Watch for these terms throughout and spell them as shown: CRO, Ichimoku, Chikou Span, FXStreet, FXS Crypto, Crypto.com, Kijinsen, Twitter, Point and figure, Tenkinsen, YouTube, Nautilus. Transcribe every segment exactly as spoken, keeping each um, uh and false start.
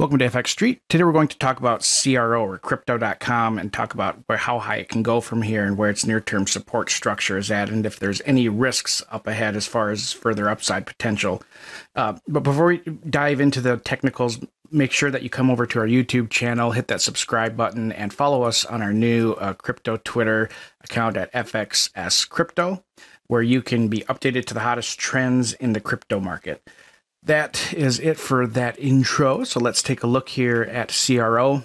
Welcome to F X Street. Today we're going to talk about C R O or Crypto dot com and talk about where, how high it can go from here and where its near-term support structure is at and if there's any risks up ahead as far as further upside potential. Uh, but before we dive into the technicals, make sure that you come over to our YouTube channel, hit that subscribe button, and follow us on our new uh, crypto Twitter account at F X S Crypto, where you can be updated to the hottest trends in the crypto market. That is it for that intro. So let's take a look here at C R O.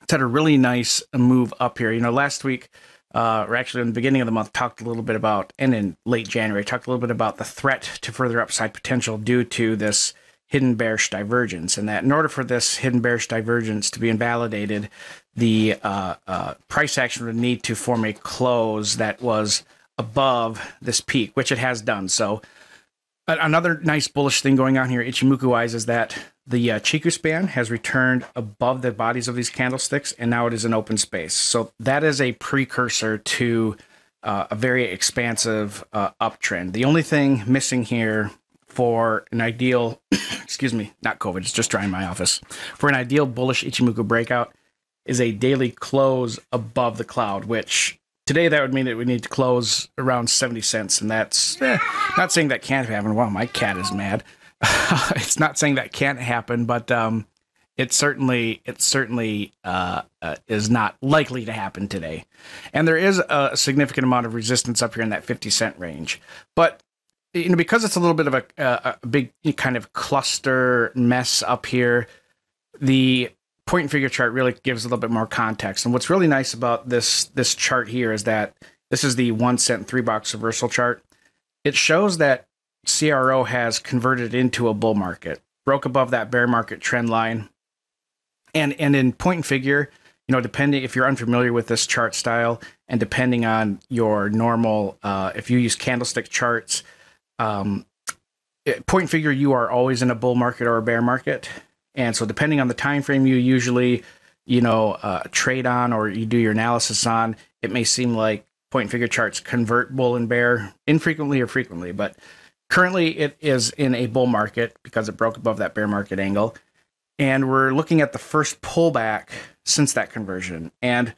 It's had a really nice move up here. You know, last week, uh, or actually in the beginning of the month, talked a little bit about, and in late January, talked a little bit about the threat to further upside potential due to this hidden bearish divergence, and that in order for this hidden bearish divergence to be invalidated, the uh, uh, price action would need to form a close that was above this peak, which it has done. So another nice bullish thing going on here, Ichimoku-wise, is that the uh, Chikou Span has returned above the bodies of these candlesticks, and now it is an open space. So that is a precursor to uh, a very expansive uh, uptrend. The only thing missing here for an ideal, excuse me, not COVID, it's just dry in my office, for an ideal bullish Ichimoku breakout is a daily close above the cloud, which today, that would mean that we need to close around seventy cents, and that's eh, not saying that can't happen. Wow, my cat is mad. It's not saying that can't happen, but um, it certainly it certainly uh, uh, is not likely to happen today. And there is a significant amount of resistance up here in that fifty cent range. But you know, because it's a little bit of a, a, a big kind of cluster mess up here, the point and figure chart really gives a little bit more context. And what's really nice about this this chart here is that this is the one cent three box reversal chart. It shows that C R O has converted into a bull market, broke above that bear market trend line. And and in point and figure, you know, depending if you're unfamiliar with this chart style and depending on your normal, uh, if you use candlestick charts, um, point and figure, you are always in a bull market or a bear market. And so depending on the time frame you usually, you know, uh, trade on or you do your analysis on, it may seem like point and figure charts convert bull and bear infrequently or frequently. But currently it is in a bull market because it broke above that bear market angle. And we're looking at the first pullback since that conversion. And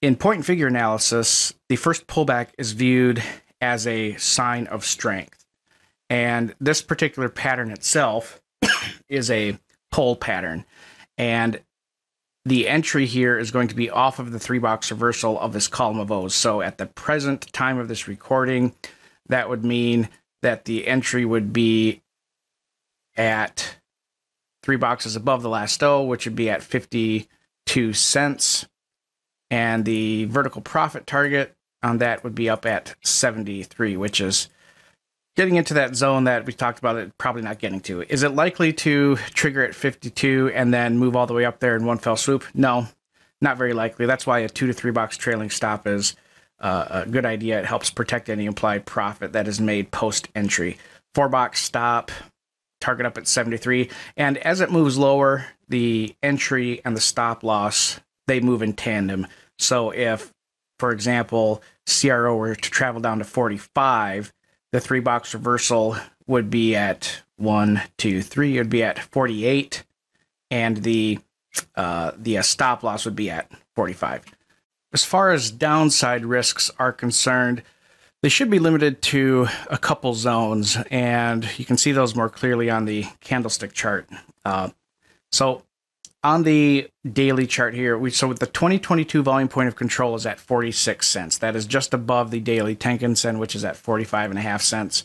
in point and figure analysis, the first pullback is viewed as a sign of strength. And this particular pattern itself is a pull pattern, and the entry here is going to be off of the three box reversal of this column of O's. So at the present time of this recording, that would mean that the entry would be at three boxes above the last O, which would be at fifty-two cents, and the vertical profit target on that would be up at seventy-three, which is getting into that zone that we talked about, it probably not getting to. Is it likely to trigger at fifty-two and then move all the way up there in one fell swoop? No, not very likely. That's why a two to three box trailing stop is uh, a good idea. It helps protect any implied profit that is made post-entry. Four box stop, target up at seventy-three. And as it moves lower, the entry and the stop loss, they move in tandem. So if, for example, C R O were to travel down to forty-five, the three box reversal would be at one, two, three. It would be at forty-eight, and the uh, the uh, stop loss would be at forty-five. As far as downside risks are concerned, they should be limited to a couple zones, and you can see those more clearly on the candlestick chart. Uh, so on the daily chart here, we so with the twenty twenty-two volume point of control is at forty-six cents. That is just above the daily Tenkinsen, which is at forty-five and a half cents,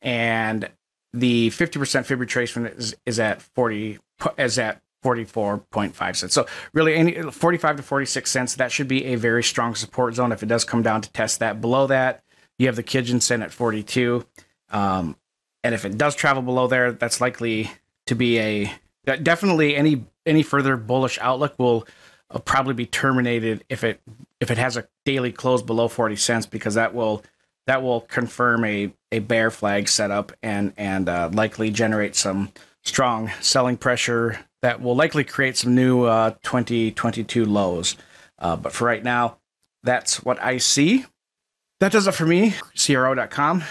and the fifty percent fib retracement is, is at forty is at forty-four point five cents. So really, any forty-five to forty-six cents, that should be a very strong support zone. If it does come down to test that, below that, you have the Kijinsen at forty-two, um, and if it does travel below there, that's likely to be a that definitely any. Any further bullish outlook will uh, probably be terminated if it if it has a daily close below forty cents, because that will that will confirm a a bear flag setup and and uh, likely generate some strong selling pressure that will likely create some new uh, twenty twenty-two lows. Uh, but for right now, that's what I see. That does it for me. C R O dot com.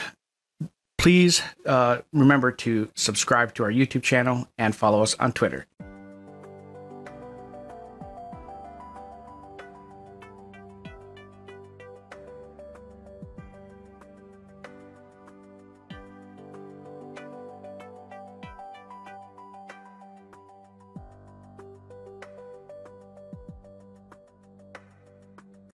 Please uh, remember to subscribe to our YouTube channel and follow us on Twitter.